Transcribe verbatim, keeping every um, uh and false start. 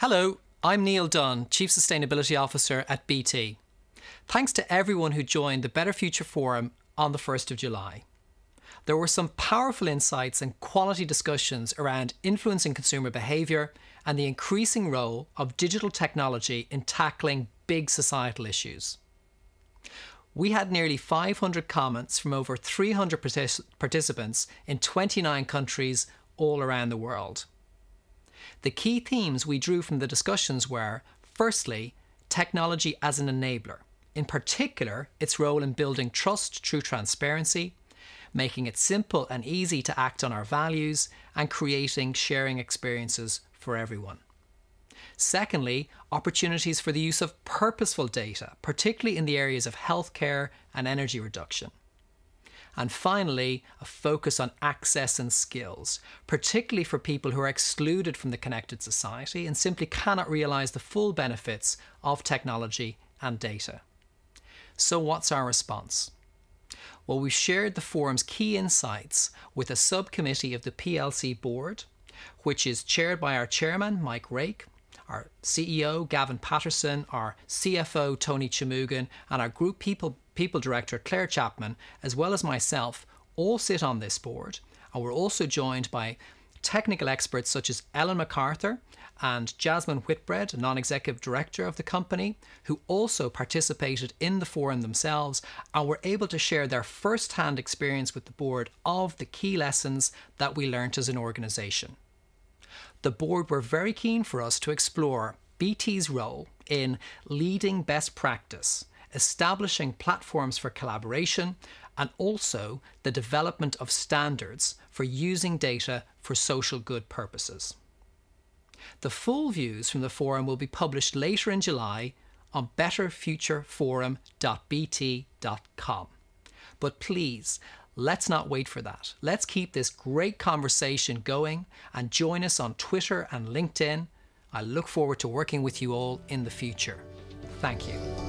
Hello, I'm Niall Dunne, Chief Sustainability Officer at B T. Thanks to everyone who joined the Better Future Forum on the first of July. There were some powerful insights and quality discussions around influencing consumer behaviour and the increasing role of digital technology in tackling big societal issues. We had nearly five hundred comments from over three hundred partic- participants in twenty-nine countries all around the world. The key themes we drew from the discussions were, firstly, technology as an enabler, in particular its role in building trust through transparency, making it simple and easy to act on our values, and creating sharing experiences for everyone. Secondly, opportunities for the use of purposeful data, particularly in the areas of healthcare and energy reduction. And finally, a focus on access and skills, particularly for people who are excluded from the connected society and simply cannot realise the full benefits of technology and data. So what's our response? Well, we've shared the forum's key insights with a subcommittee of the P L C board, which is chaired by our chairman, Mike Rake, our C E O, Gavin Patterson, our C F O, Tony Chamugan, and our group people People Director Claire Chapman, as well as myself, all sit on this board, and we're also joined by technical experts such as Ellen MacArthur and Jasmine Whitbread, non-executive director of the company, who also participated in the forum themselves and were able to share their first-hand experience with the board of the key lessons that we learnt as an organisation. The board were very keen for us to explore B T's role in leading best practice, establishing platforms for collaboration, and also the development of standards for using data for social good purposes. The full views from the forum will be published later in July on better future forum dot b t dot com. But please, let's not wait for that. Let's keep this great conversation going and join us on Twitter and LinkedIn. I look forward to working with you all in the future. Thank you.